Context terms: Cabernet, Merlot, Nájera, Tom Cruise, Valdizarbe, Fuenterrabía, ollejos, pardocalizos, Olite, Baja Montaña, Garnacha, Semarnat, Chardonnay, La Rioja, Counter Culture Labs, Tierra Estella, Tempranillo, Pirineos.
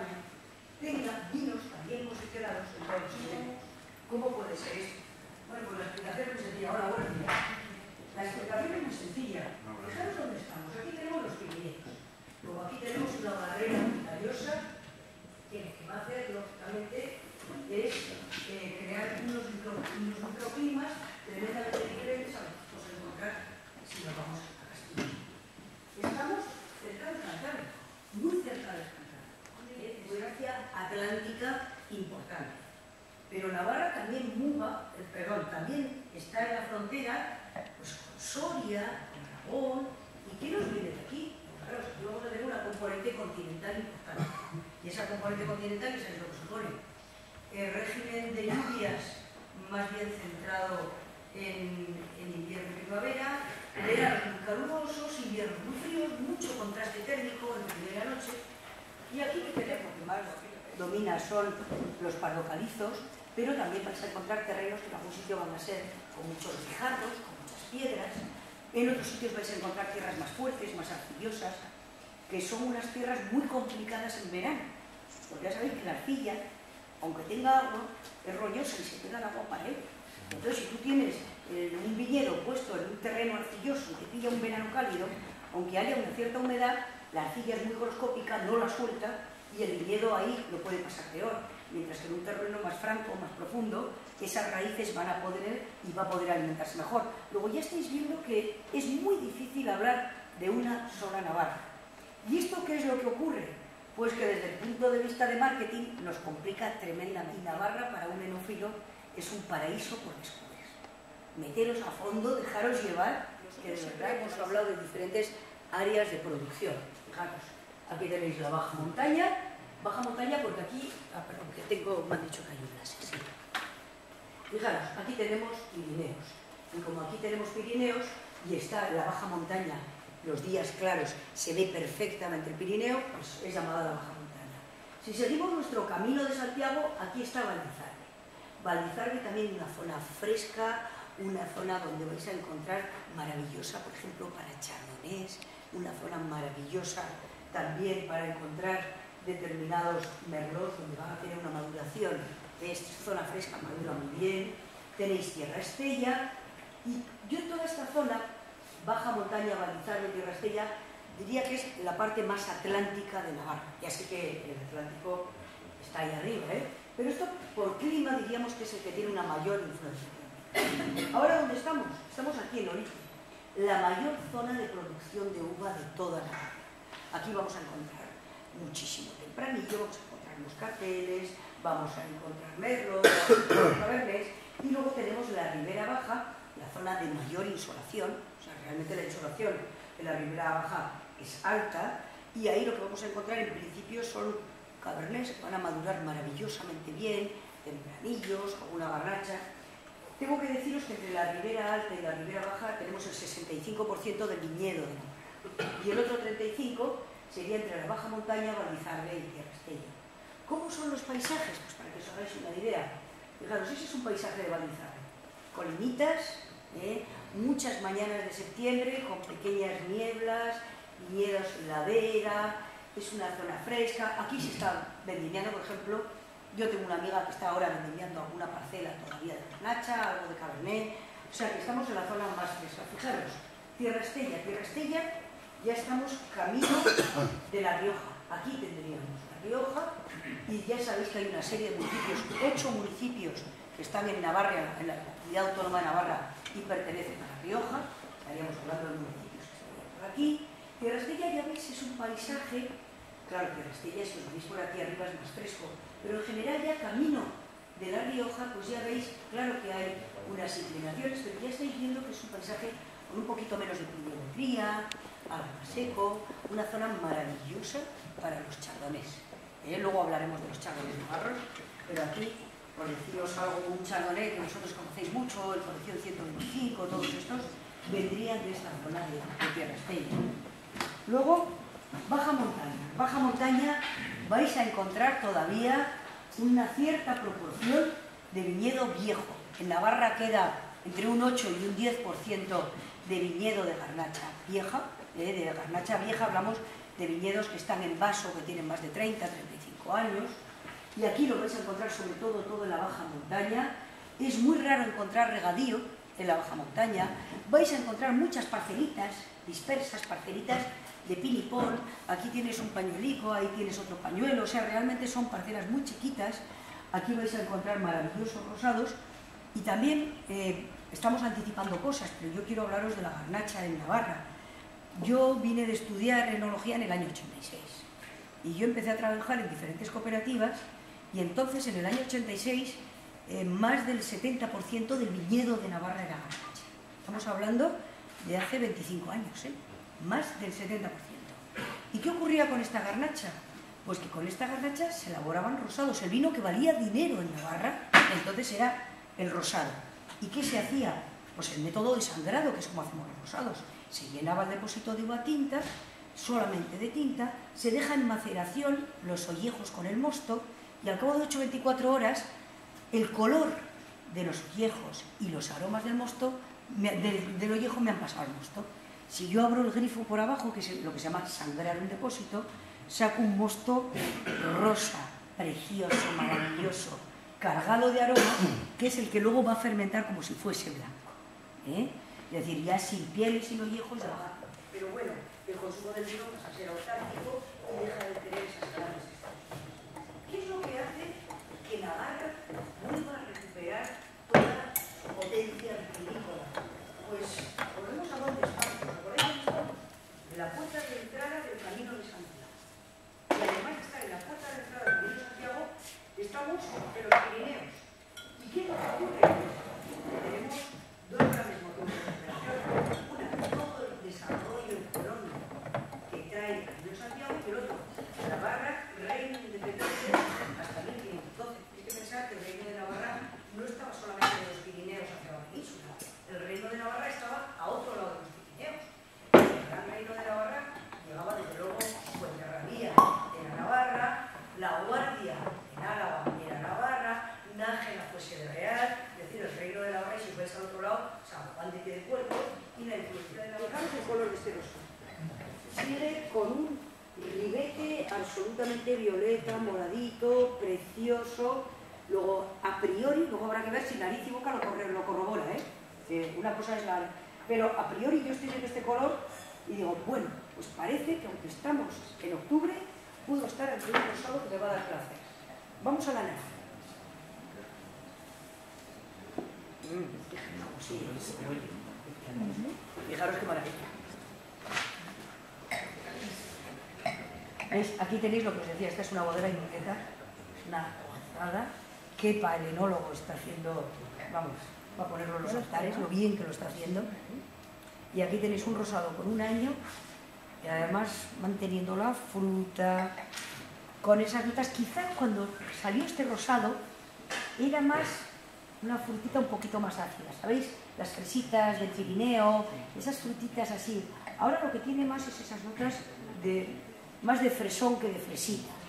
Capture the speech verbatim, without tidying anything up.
España tenga vinos también posicionados en todos los niveles. ¿Cómo puede ser esto? Bueno, pues la explicación es muy sencilla. Ahora, buenos días. La explicación es muy sencilla. Estamos donde estamos. Aquí tenemos los Pirineos. Como aquí tenemos una barrera montañosa, que lo que va a hacer, lógicamente, es eh, crear unos, micro, unos microclimas tremendamente diferentes a los que vamos a encontrar si nos vamos a Castilla. Estamos cerca de Cantabria, muy cerca de Cantabria. Es una influencia atlántica importante. Pero Navarra también muga, eh, perdón, también está en la frontera pues, con Soria, con Aragón. ¿Y qué nos viene de aquí? Claro, aquí vamos a tener una componente continental importante. Y esa componente continental es lo que supone el régimen de lluvias más bien centrado en, en invierno y primavera, veranos muy calurosos, inviernos muy fríos, mucho contraste térmico en la primera noche. Y aquí que tenemos que más domina son los pardocalizos, pero también vas a encontrar terrenos que en algún sitio van a ser con muchos guijarros, con muchas piedras. En otros sitios vais a encontrar tierras más fuertes, más arcillosas, que son unas tierras muy complicadas en verano. Porque ya sabéis que la arcilla, aunque tenga agua, es rollosa y se pega el agua para él. Entonces, si tú tienes eh, un viñedo puesto en un terreno arcilloso que pilla un verano cálido, aunque haya una cierta humedad, la arcilla es muy horoscópica, no la suelta, y el viñedo ahí lo puede pasar peor. Mientras que en un terreno más franco, más profundo, esas raíces van a poder y va a poder alimentarse mejor. Luego ya estáis viendo que es muy difícil hablar de una sola Navarra. ¿Y esto qué es lo que ocurre? Pues que desde el punto de vista de marketing nos complica tremendamente. Navarra para un enófilo es un paraíso por descubrir. Meteros a fondo, dejaros llevar, que de verdad hemos hablado de diferentes áreas de producción. Fijaros, aquí tenéis la Baja Montaña, Baja Montaña porque aquí, ah, perdón, que tengo, me han dicho que hay un láser, sí. Fijaros, aquí tenemos Pirineos, y como aquí tenemos Pirineos, y está la Baja Montaña, los días claros, se ve perfectamente el Pirineo, pues es llamada la Baja Montaña. Si seguimos nuestro camino de Santiago, aquí está Valdizarbe. Valdizarbe también una zona fresca, una zona donde vais a encontrar maravillosa, por ejemplo, para Chardonnay, una zona maravillosa también para encontrar determinados Merlot, donde van a tener una maduración. Es zona fresca, madura muy bien. Tenéis Tierra Estella. Y yo en toda esta zona, Baja Montaña, Valdizarbe, Tierra Estella, diría que es la parte más atlántica de Navarra. Ya sé que el Atlántico está ahí arriba, ¿eh? Pero esto por clima diríamos que es el que tiene una mayor influencia. Ahora, ¿dónde estamos? Estamos aquí en Olite, la mayor zona de producción de uva de toda Navarra. Aquí vamos a encontrar muchísimo Tempranillo, vamos a encontrar moscateles, vamos a encontrar Merlot, Cabernet, y luego tenemos la Ribera Baja, la zona de mayor insolación. O sea, realmente la insolación en la Ribera Baja es alta, y ahí lo que vamos a encontrar en principio son Cabernet, van a madurar maravillosamente bien, Tempranillos, alguna Garnacha. Tengo que deciros que entre la Ribera Alta y la Ribera Baja tenemos el sesenta y cinco por ciento del viñedo de Navarra, y el otro treinta y cinco por ciento sería entre la Baja Montaña, Valdizarbe y Tierra Estella. ¿Cómo son los paisajes? Pues para que os hagáis una idea. Fijaros, ese es un paisaje de Valdizarbe. Colinitas, ¿eh? Muchas mañanas de septiembre con pequeñas nieblas, viñedos en ladera, es una zona fresca. Aquí se está vendimiando, por ejemplo, yo tengo una amiga que está ahora vendimiando alguna parcela todavía de Garnacha, algo de Cabernet. O sea que estamos en la zona más fresca. Fijaros, Tierra Estella, Tierra Estella, ya estamos camino de La Rioja. Aquí tendríamos La Rioja, y ya sabéis que hay una serie de municipios, ocho municipios que están en Navarra, en la comunidad autónoma de Navarra, y pertenecen a La Rioja. Estaríamos hablando de municipios que estarían por aquí. Tierra Estella, ya veis, es un paisaje, claro, Tierra Estella, si os veis por aquí arriba es más fresco, pero en general ya camino de La Rioja, pues ya veis, claro que hay unas inclinaciones, pero ya estáis viendo que es un paisaje con un poquito menos de pluviometría, algo más seco, una zona maravillosa para los chardonnays. ¿Eh? Luego hablaremos de los chardonnays navarros, pero aquí, por deciros algo, un chardonnay que vosotros conocéis mucho, el colección ciento veinticinco, todos estos, vendrían de esta zona de, de Tierra Estella. Luego, Baja Montaña. Baja Montaña vais a encontrar todavía una cierta proporción de viñedo viejo. En Navarra queda entre un ocho y un diez por ciento de viñedo de Garnacha vieja, eh, de Garnacha vieja, hablamos de viñedos que están en vaso, que tienen más de treinta, treinta y cinco años, y aquí lo vais a encontrar sobre todo, todo en la Baja Montaña. Es muy raro encontrar regadío en la Baja Montaña. Vais a encontrar muchas parcelitas dispersas, parcelitas de pinipón, aquí tienes un pañuelico, ahí tienes otro pañuelo, o sea, realmente son parcelas muy chiquitas. Aquí vais a encontrar maravillosos rosados y también eh, estamos anticipando cosas, pero yo quiero hablaros de la Garnacha en Navarra. Yo vine de estudiar enología en el año ochenta y seis y yo empecé a trabajar en diferentes cooperativas, y entonces en el año ochenta y seis eh, más del setenta por ciento del viñedo de Navarra era Garnacha. Estamos hablando de hace veinticinco años, ¿eh? Más del setenta por ciento. ¿Y qué ocurría con esta Garnacha? Pues que con esta Garnacha se elaboraban rosados, el vino que valía dinero en Navarra, entonces era el rosado. ¿Y qué se hacía? Pues el método de sangrado, que es como hacemos los rosados. Se llenaba el depósito de uva tinta, solamente de tinta, se deja en maceración los ollejos con el mosto, y al cabo de ocho a veinticuatro horas el color de los ollejos y los aromas del mosto, del, del ollejo me han pasado al mosto. Si yo abro el grifo por abajo, que es lo que se llama sangrar un depósito, saco un mosto rosa, precioso, maravilloso, cargado de aroma, que es el que luego va a fermentar como si fuese blanco, ¿eh? Es decir, ya sin pieles, sin ollejos, ya va. Pero bueno, el consumo del vino pasa a ser autárquico y deja de tener esas grandes estancias. ¿Qué es lo que hace que Navarra vuelva a recuperar toda su potencia vinícola? Pues volvemos a donde estamos, en la puerta de entrada del Camino de Santiago. Y además de estar en la puerta de entrada del Camino de Santiago, estamos en los Pirineos. ¿Y qué nos ocurre? Tenemos dos grandes motores de recuperación. Una, todo el desarrollo económico que trae el Camino de Santiago, y el otro, Navarra, reino de independencia hasta mil quinientos doce. Hay que pensar que el reino de Navarra no estaba solamente en los Pirineos hacia la península. El reino de Navarra estaba a otro lado de los Pirineos. El gran reino de Navarra llegaba desde luego Fuenterrabía, era Navarra, La Guardia, en Álava, era Navarra, Nájera fuese de Real, es decir, el reino de Navarra, y si fuese al otro lado, San Juan de Piedecuerta, y la influencia de Navarra con color misterioso. Sigue con un ribete absolutamente violeta, moradito, precioso. Luego, a priori, luego habrá que ver si nariz y boca lo corrobora, ¿eh? Eh, una cosa es la... Pero a priori yo estoy viendo este color y digo, bueno, pues parece que aunque estamos en octubre, pudo estar el primer rosado que me va a dar placer. Vamos a la nariz. Mm, sí, sí, sí. Fijaros qué maravilla. ¿Veis? Aquí tenéis lo que os decía, esta es una bodega inquieta, es una gozada. Qué palenólogo está haciendo, vamos, va a ponerlo en los altares, lo bien que lo está haciendo. Y aquí tenéis un rosado con un año, y además manteniendo la fruta, con esas notas. Quizá cuando salió este rosado era más una frutita un poquito más ácida, ¿sabéis? Las fresitas del Pirineo, esas frutitas así. Ahora lo que tiene más es esas notas de, más de fresón que de fresita.